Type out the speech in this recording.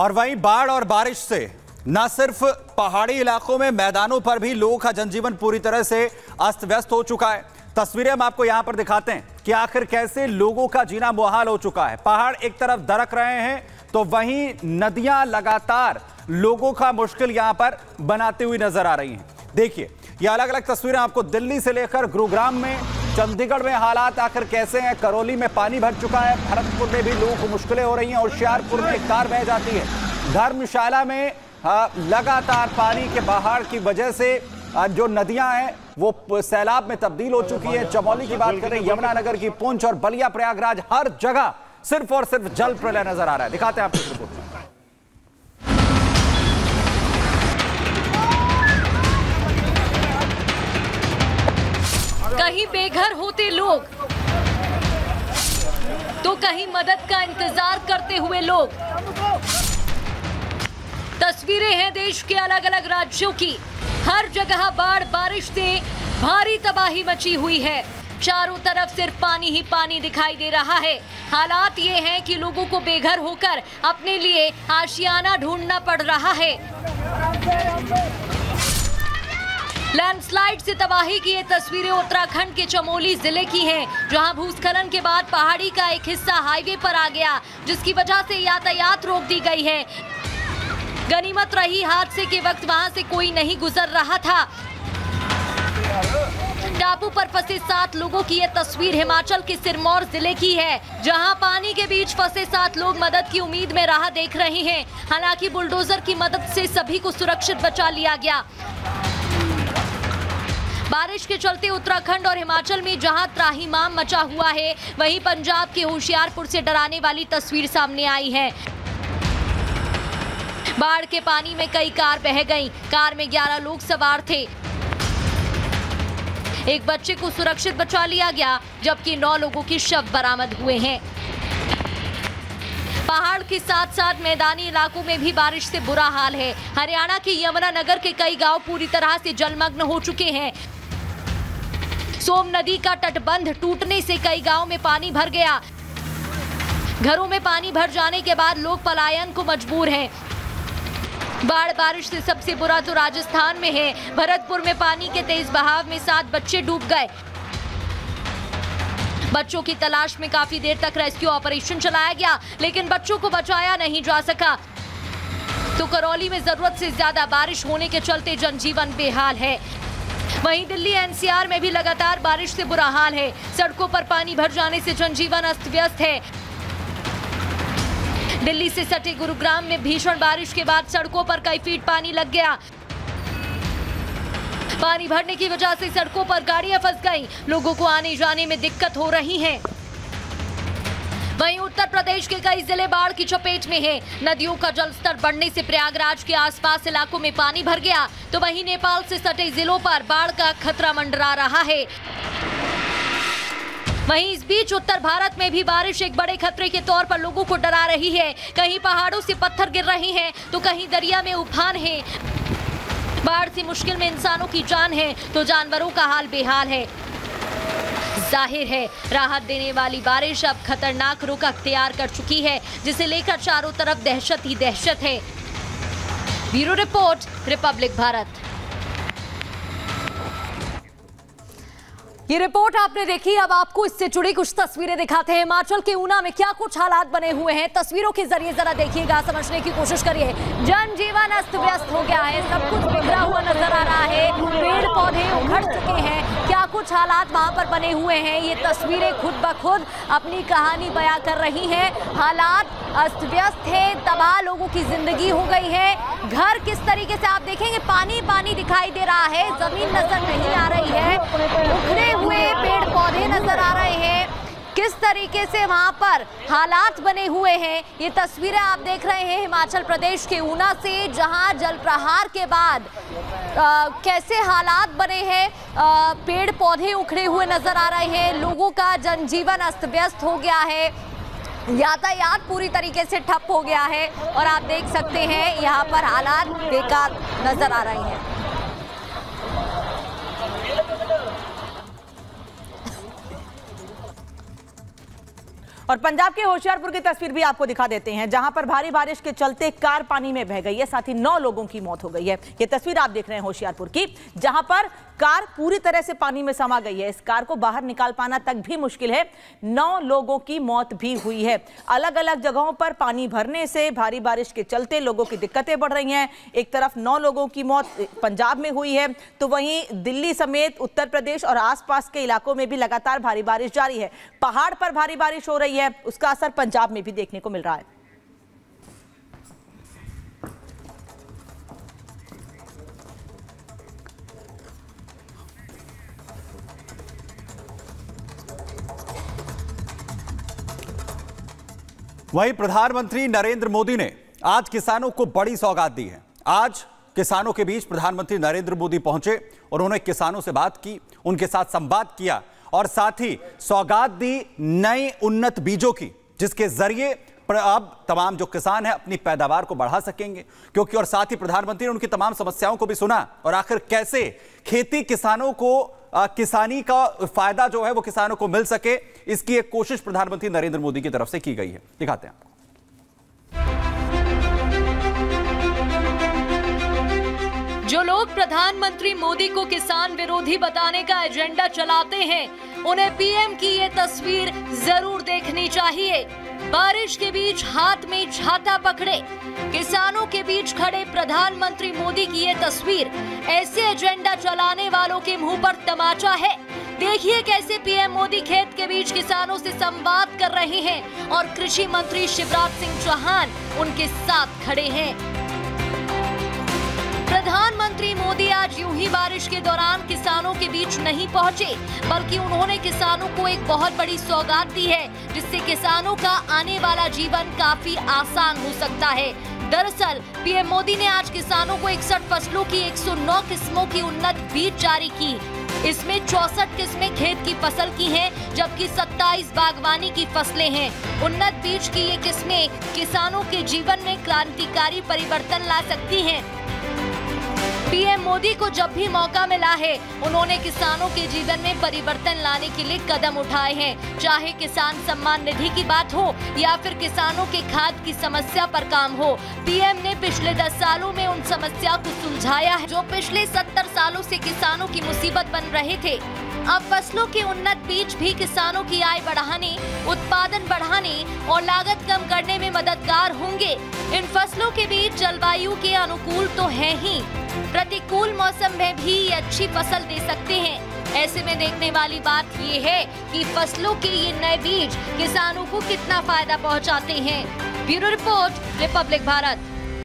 और वहीं बाढ़ और बारिश से न सिर्फ पहाड़ी इलाकों में मैदानों पर भी लोगों का जनजीवन पूरी तरह से अस्त व्यस्त हो चुका है। तस्वीरें हम आपको यहां पर दिखाते हैं कि आखिर कैसे लोगों का जीना मुहाल हो चुका है। पहाड़ एक तरफ दरक रहे हैं तो वहीं नदियां लगातार लोगों का मुश्किल यहां पर बनाती हुई नजर आ रही हैं। देखिए ये अलग अलग तस्वीरें आपको दिल्ली से लेकर गुरुग्राम में, चंडीगढ़ में हालात आखिर कैसे हैं। करौली में पानी भर चुका है, भरतपुर में भी लोगों को मुश्किलें हो रही हैं, होशियारपुर में एक कार बह जाती है, धर्मशाला में लगातार पानी के बहाव की वजह से जो नदियां हैं वो सैलाब में तब्दील हो चुकी है। चमोली की बात करें, यमुनानगर की पुंछ और बलिया प्रयागराज, हर जगह सिर्फ और सिर्फ जल प्रलय नजर आ रहा है। दिखाते हैं आपको रिपोर्ट। कहीं बेघर होते लोग तो कहीं मदद का इंतजार करते हुए लोग। तस्वीरें हैं देश के अलग अलग राज्यों की। हर जगह बाढ़ बारिश से भारी तबाही मची हुई है। चारों तरफ सिर्फ पानी ही पानी दिखाई दे रहा है। हालात ये हैं कि लोगों को बेघर होकर अपने लिए आशियाना ढूंढना पड़ रहा है। लैंडस्लाइड से तबाही की ये तस्वीरें उत्तराखंड के चमोली जिले की हैं, जहां भूस्खलन के बाद पहाड़ी का एक हिस्सा हाईवे पर आ गया, जिसकी वजह से यातायात रोक दी गई है। गनीमत रही हादसे के वक्त वहां से कोई नहीं गुजर रहा था। टापू पर फंसे 7 लोगों की यह तस्वीर हिमाचल के सिरमौर जिले की है, जहां पानी के बीच फंसे 7 लोग मदद की उम्मीद में राह देख रहे हैं। हालांकि बुलडोजर की मदद से सभी को सुरक्षित बचा लिया गया। बारिश के चलते उत्तराखंड और हिमाचल में जहां त्राहिमाम मचा हुआ है, वहीं पंजाब के होशियारपुर से डराने वाली तस्वीर सामने आई है। बाढ़ के पानी में कई कार बह गयी। कार में 11 लोग सवार थे। एक बच्चे को सुरक्षित बचा लिया गया, जबकि 9 लोगों के शव बरामद हुए हैं। पहाड़ के साथ साथ मैदानी इलाकों में भी बारिश से बुरा हाल है। हरियाणा के यमुनानगर के कई गांव पूरी तरह से जलमग्न हो चुके हैं। सोम नदी का तटबंध टूटने से कई गांव में पानी भर गया। घरों में पानी भर जाने के बाद लोग पलायन को मजबूर हैं। बाढ़ बारिश से सबसे बुरा तो राजस्थान में है। भरतपुर में पानी के तेज बहाव में 7 बच्चे डूब गए। बच्चों की तलाश में काफी देर तक रेस्क्यू ऑपरेशन चलाया गया, लेकिन बच्चों को बचाया नहीं जा सका। तो करौली में जरूरत से ज्यादा बारिश होने के चलते जनजीवन बेहाल है। वहीं दिल्ली एनसीआर में भी लगातार बारिश से बुरा हाल है। सड़कों पर पानी भर जाने से जनजीवन अस्त व्यस्त है। दिल्ली से सटे गुरुग्राम में भीषण बारिश के बाद सड़कों पर कई फीट पानी लग गया। पानी भरने की वजह से सड़कों पर गाड़ियां फंस गईं। लोगों को आने जाने में दिक्कत हो रही है। वहीं उत्तर प्रदेश के कई जिले बाढ़ की चपेट में हैं। नदियों का जलस्तर बढ़ने से प्रयागराज के आसपास इलाकों में पानी भर गया, तो वहीं नेपाल से सटे जिलों पर बाढ़ का खतरा मंडरा रहा है। वहीं इस बीच उत्तर भारत में भी बारिश एक बड़े खतरे के तौर पर लोगों को डरा रही है। कहीं पहाड़ों से पत्थर गिर रहे हैं तो कहीं दरिया में उफान है। बाढ़ से मुश्किल में इंसानों की जान है तो जानवरों का हाल बेहाल है। जाहिर है राहत देने वाली बारिश अब खतरनाक रुख अख्तियार कर चुकी है, जिसे लेकर चारों तरफ दहशत ही दहशत है। Bureau report, Republic Bharat. ये रिपोर्ट आपने देखी, अब आपको इससे जुड़ी कुछ तस्वीरें दिखाते हैं। हिमाचल के ऊना में क्या कुछ हालात बने हुए हैं, तस्वीरों के जरिए जरा देखिएगा, समझने की कोशिश करिए। जनजीवन अस्त व्यस्त हो गया है, सब कुछ बिगड़ा हुआ नजर आ रहा है, पेड़ पौधे उखड़ चुके हैं। क्या कुछ हालात वहां पर बने हुए हैं, ये तस्वीरें खुद ब खुद अपनी कहानी बयां कर रही है। हालात अस्त व्यस्त है, तबाह लोगों की जिंदगी हो गई है। घर किस तरीके से आप देखेंगे पानी पानी दिखाई दे रहा है, जमीन नजर नहीं आ रही है, उखड़े हुए पेड़ पौधे नजर आ रहे हैं। किस तरीके से वहां पर हालात बने हुए हैं, ये तस्वीरें आप देख रहे हैं हिमाचल प्रदेश के ऊना से, जहां जल प्रहार के बाद कैसे हालात बने हैं। पेड़ पौधे उखड़े हुए नजर आ रहे हैं, लोगों का जनजीवन अस्त व्यस्त हो गया है, यातायात पूरी तरीके से ठप हो गया है और आप देख सकते हैं यहाँ पर हालात बेकार नजर आ रहे हैं। और पंजाब के होशियारपुर की तस्वीर भी आपको दिखा देते हैं, जहां पर भारी बारिश के चलते कार पानी में बह गई है, साथ ही 9 लोगों की मौत हो गई है। ये तस्वीर आप देख रहे हैं होशियारपुर की, जहां पर कार पूरी तरह से पानी में समा गई है। इस कार को बाहर निकाल पाना तक भी मुश्किल है। 9 लोगों की मौत भी हुई है। अलग अलग जगहों पर पानी भरने से भारी बारिश के चलते लोगों की दिक्कतें बढ़ रही हैं। एक तरफ 9 लोगों की मौत पंजाब में हुई है, तो वहीं दिल्ली समेत उत्तर प्रदेश और आसपास के इलाकों में भी लगातार भारी बारिश जारी है। पहाड़ पर भारी बारिश हो रही है, उसका असर पंजाब में भी देखने को मिल रहा है। वहीं प्रधानमंत्री नरेंद्र मोदी ने आज किसानों को बड़ी सौगात दी है। आज किसानों के बीच प्रधानमंत्री नरेंद्र मोदी पहुंचे और उन्होंने किसानों से बात की, उनके साथ संवाद किया और साथ ही सौगात दी नए उन्नत बीजों की, जिसके जरिए अब तमाम जो किसान हैं अपनी पैदावार को बढ़ा सकेंगे क्योंकि, और साथ ही प्रधानमंत्री ने उनकी तमाम समस्याओं को भी सुना और आखिर कैसे खेती किसानों को किसानी का फायदा जो है वो किसानों को मिल सके, इसकी एक कोशिश प्रधानमंत्री नरेंद्र मोदी की तरफ से की गई है। दिखाते हैं आपको। जो लोग प्रधानमंत्री मोदी को किसान विरोधी बताने का एजेंडा चलाते हैं, उन्हें पीएम की ये तस्वीर जरूर देखनी चाहिए। बारिश के बीच हाथ में छाता पकड़े किसानों के बीच खड़े प्रधानमंत्री मोदी की ये तस्वीर ऐसे एजेंडा चलाने वालों के मुंह पर तमाचा है। देखिए कैसे पीएम मोदी खेत के बीच किसानों से संवाद कर रहे हैं और कृषि मंत्री शिवराज सिंह चौहान उनके साथ खड़े हैं। प्रधानमंत्री मोदी आज यूं ही बारिश के दौरान किसानों के बीच नहीं पहुंचे, बल्कि उन्होंने किसानों को एक बहुत बड़ी सौगात दी है, जिससे किसानों का आने वाला जीवन काफी आसान हो सकता है। दरअसल पीएम मोदी ने आज किसानों को 61 फसलों की 109 किस्मों की उन्नत बीज जारी की। इसमें 64 किस्में खेत की फसल की हैं, जबकि 27 बागवानी की फसलें हैं। उन्नत बीज की ये किस्में किसानों के जीवन में क्रांतिकारी परिवर्तन ला सकती हैं। पीएम मोदी को जब भी मौका मिला है, उन्होंने किसानों के जीवन में परिवर्तन लाने के लिए कदम उठाए हैं, चाहे किसान सम्मान निधि की बात हो या फिर किसानों के खाद की समस्या पर काम हो। पीएम ने पिछले 10 सालों में उन समस्या को सुलझाया है जो पिछले 70 सालों से किसानों की मुसीबत बन रहे थे। अब फसलों के उन्नत बीज भी किसानों की आय बढ़ाने, उत्पादन बढ़ाने और लागत कम करने में मददगार होंगे। इन फसलों के बीज जलवायु के अनुकूल तो है ही, प्रतिकूल मौसम में भी ये अच्छी फसल दे सकते हैं। ऐसे में देखने वाली बात ये है कि फसलों के ये नए बीज किसानों को कितना फायदा पहुंचाते हैं। Bureau report, Republic Bharat.